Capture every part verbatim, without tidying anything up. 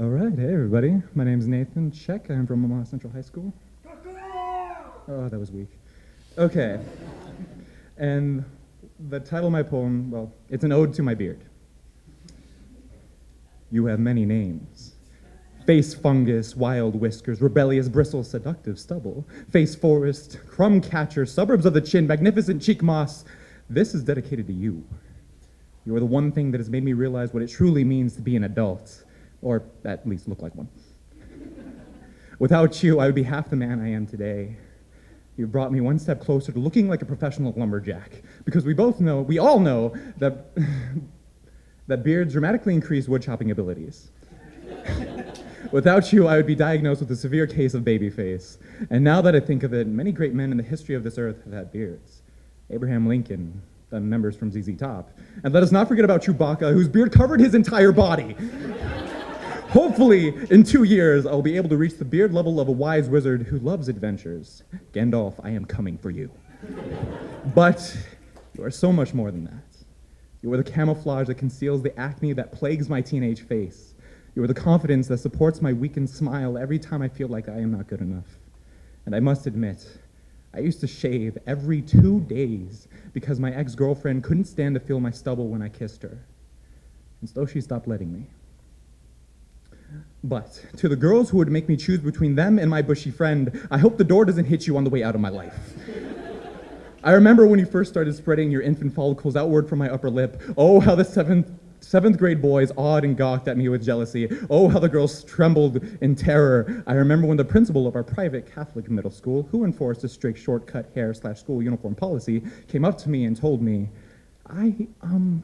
All right, hey everybody. My name is Nathan Cech. I'm from Omaha Central High School. Oh, that was weak. Okay. And the title of my poem, well, it's an ode to my beard. You have many names. Face fungus, wild whiskers, rebellious bristles, seductive stubble, face forest, crumb catcher, suburbs of the chin, magnificent cheek moss. This is dedicated to you. You are the one thing that has made me realize what it truly means to be an adult, or at least look like one. Without you, I would be half the man I am today. You've brought me one step closer to looking like a professional lumberjack, because we both know, we all know, that, that beards dramatically increase wood chopping abilities. Without you, I would be diagnosed with a severe case of baby face. And now that I think of it, many great men in the history of this earth have had beards. Abraham Lincoln, the members from Z Z Top. And let us not forget about Chewbacca, whose beard covered his entire body. Hopefully, in two years, I'll be able to reach the beard level of a wise wizard who loves adventures. Gandalf, I am coming for you. But you are so much more than that. You are the camouflage that conceals the acne that plagues my teenage face. You are the confidence that supports my weakened smile every time I feel like I am not good enough. And I must admit, I used to shave every two days because my ex-girlfriend couldn't stand to feel my stubble when I kissed her. And so she stopped letting me. But to the girls who would make me choose between them and my bushy friend, I hope the door doesn't hit you on the way out of my life. I remember when you first started spreading your infant follicles outward from my upper lip. Oh, how the seventh Seventh grade boys awed and gawked at me with jealousy. Oh, how the girls trembled in terror. I remember when the principal of our private Catholic middle school, who enforced a strict shortcut hair slash school uniform policy, came up to me and told me, I, um,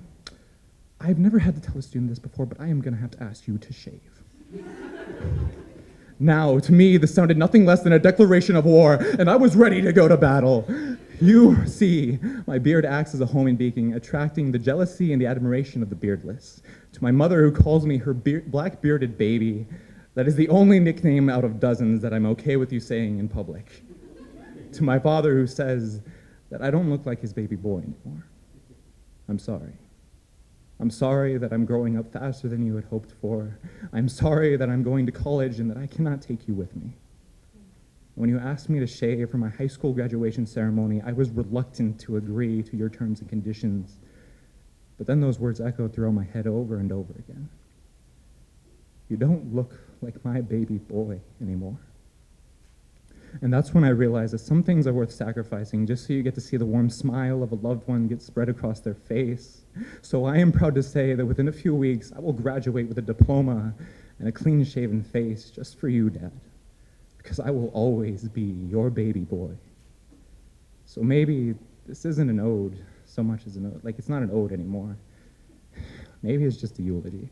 I've never had to tell a student this before, but I am gonna have to ask you to shave. Now, to me, this sounded nothing less than a declaration of war, and I was ready to go to battle. You see, my beard acts as a homing beacon, attracting the jealousy and the admiration of the beardless. To my mother, who calls me her be black-bearded baby, that is the only nickname out of dozens that I'm okay with you saying in public. To my father, who says that I don't look like his baby boy anymore. I'm sorry. I'm sorry that I'm growing up faster than you had hoped for. I'm sorry that I'm going to college and that I cannot take you with me. When you asked me to shave for my high school graduation ceremony, I was reluctant to agree to your terms and conditions. But then those words echoed through my head over and over again. You don't look like my baby boy anymore. And that's when I realized that some things are worth sacrificing just so you get to see the warm smile of a loved one get spread across their face. So I am proud to say that within a few weeks, I will graduate with a diploma and a clean-shaven face just for you, Dad. Because I will always be your baby boy. So maybe this isn't an ode so much as an ode. Like, it's not an ode anymore. Maybe it's just a eulogy.